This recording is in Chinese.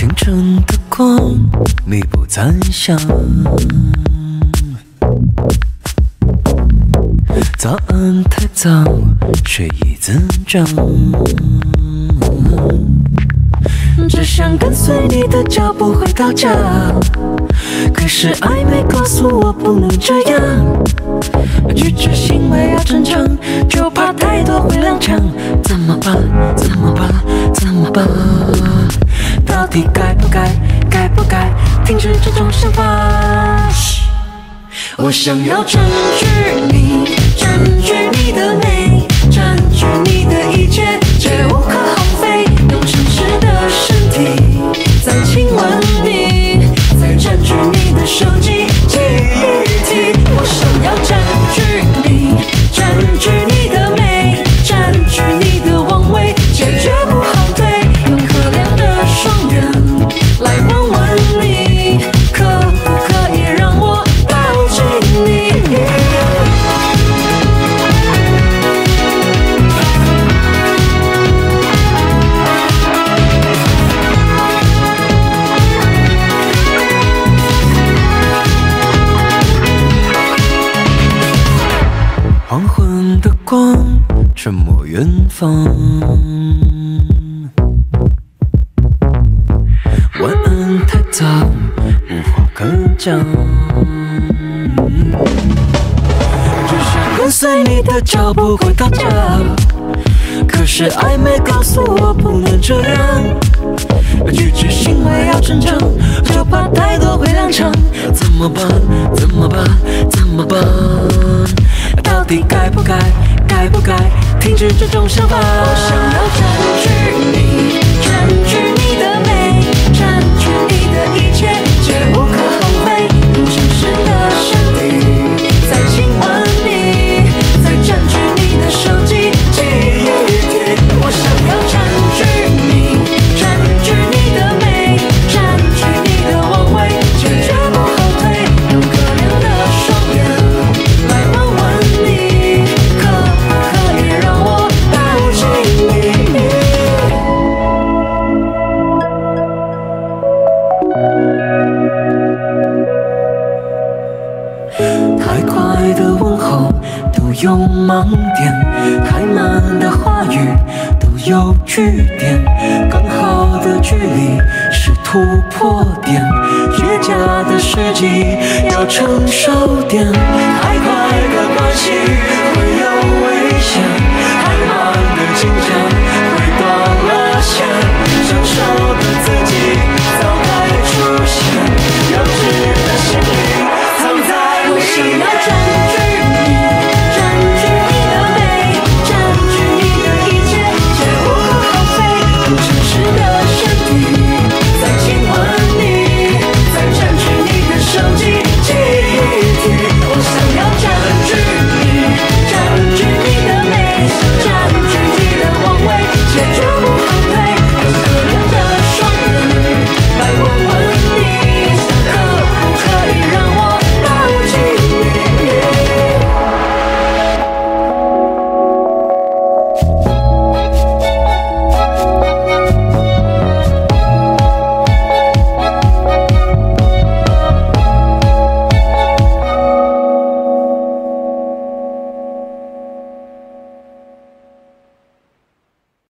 清晨的光弥补残响。早安太早，睡意滋长。只想跟随你的脚步回到家，可是暧昧告诉我不能这样。举止行为要正常，就怕太多会踉跄。怎么办？怎么办？怎么办？ 到底该不该停止这种想法？我想要占据你，占据你的美，占据你的一切，却无可厚非。用诚实的身体在亲吻你，在占据你的手机记忆体。我想要占据你，占据你的美，占据你的王位，解决不好。 来问问你，可不可以让我抱紧你？黄昏的光沉默远方。 晚安太早，无话可讲。只想跟随你的脚步回到家，可是暧昧告诉我不能这样。举止行为要正常，就怕太多会踉跄。怎么办？怎么办？怎么办？到底该不该停止这种想法？我想要占据你，占据你的美。 占据你的一切，却无可厚非。用诚实的身体在亲吻你，在占据你的手机记忆体。我想要占据你，占据你的美，占据你的王位，却绝不后退。用可怜的双眼来问问你，可不可以让我抱紧你？ 太快的问候都有盲点，太慢的话语都有句点，刚好的距离是突破点，虚假的时机要成熟点。太快的关系会有危险，太慢的紧张。